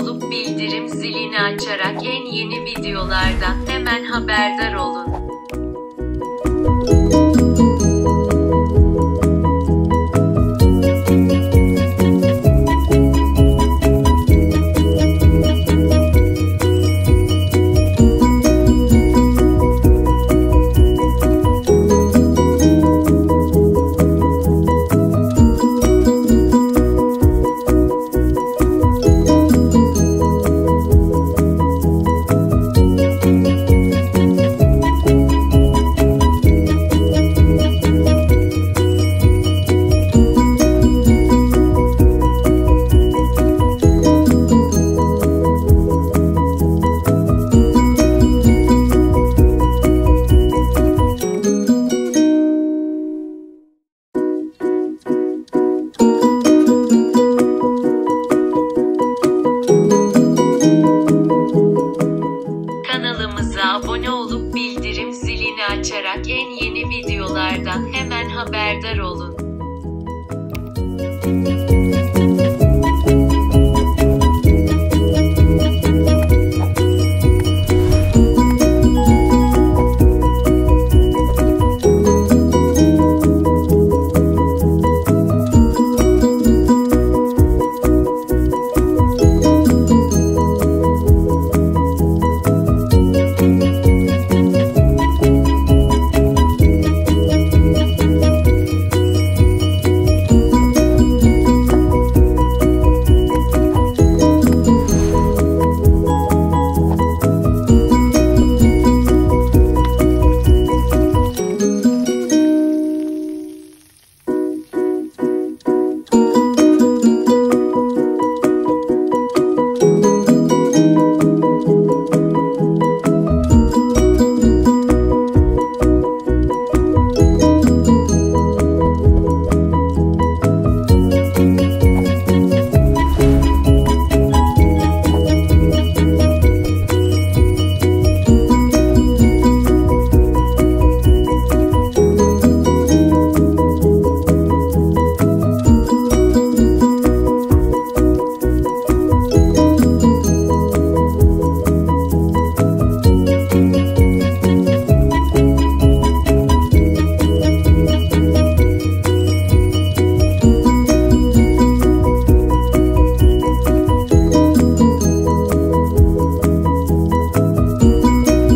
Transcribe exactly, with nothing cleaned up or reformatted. olup bildirim zilini açarak en yeni videolardan hemen haberdar olun.